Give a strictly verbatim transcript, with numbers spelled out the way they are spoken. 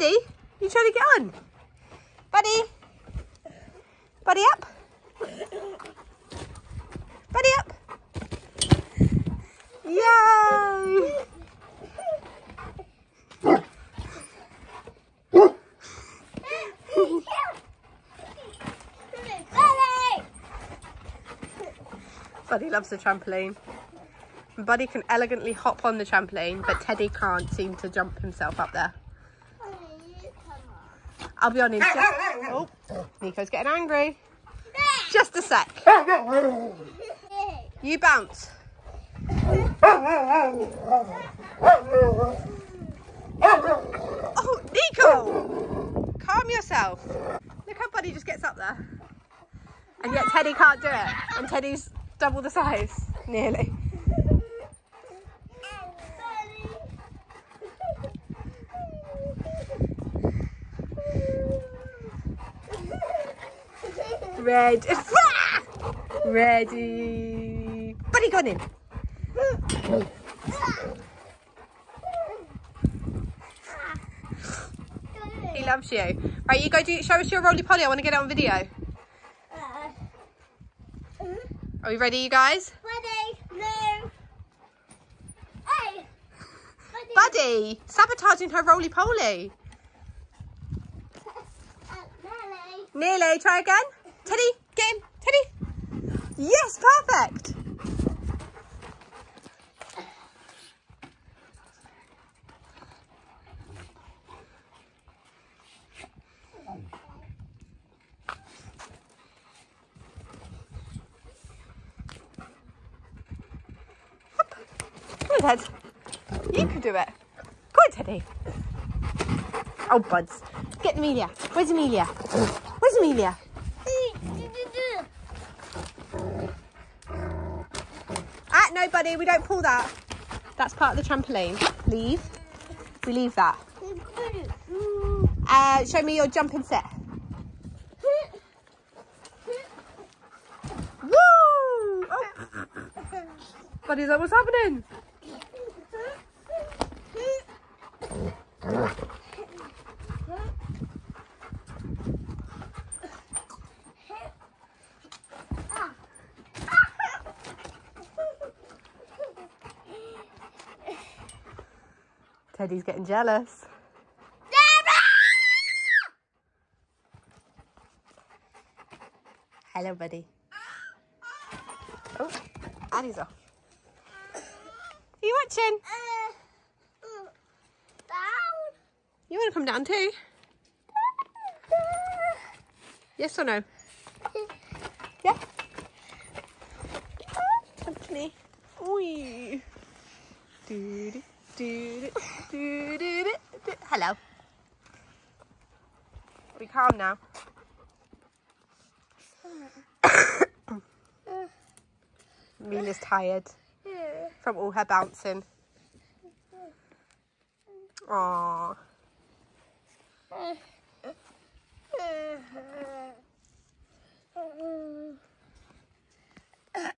Teddy, you trying to get on? Buddy, Buddy up. Buddy up. Yay. Buddy loves the trampoline. Buddy can elegantly hop on the trampoline, but Teddy can't seem to jump himself up there. I'll be honest. Just... Oh, Nico's getting angry. Just a sec. You bounce. Oh, Niko! Calm yourself. Look how Buddy just gets up there. And yet Teddy can't do it. And Teddy's double the size, nearly. Red. Ready. Buddy got in. He loves you. Right, you go do show us your roly poly. I want to get it on video. Are we ready, you guys? Buddy, no. Hey. Buddy. Buddy, sabotaging her roly poly. Nearly. Try again. Teddy, get him. Teddy. Yes, perfect. Hop. Come on, Ted. You can do it. Go on, Teddy. Oh, buds. Get Amelia. Where's Amelia? Where's Amelia? No, Buddy, we don't pull that. That's part of the trampoline. Leave. We leave that. Uh, show me your jumping set. Woo! Oh. Buddy's like, what's happening? Teddy's getting jealous. Hello, Buddy. Oh, Addie's off. Are you watching? You want to come down too? Yes or no? Yeah? Come to me. Oi. Dude. Do, do, do, do, do, do. Hello. Are we calm now? Mila's tired from all her bouncing. Aww.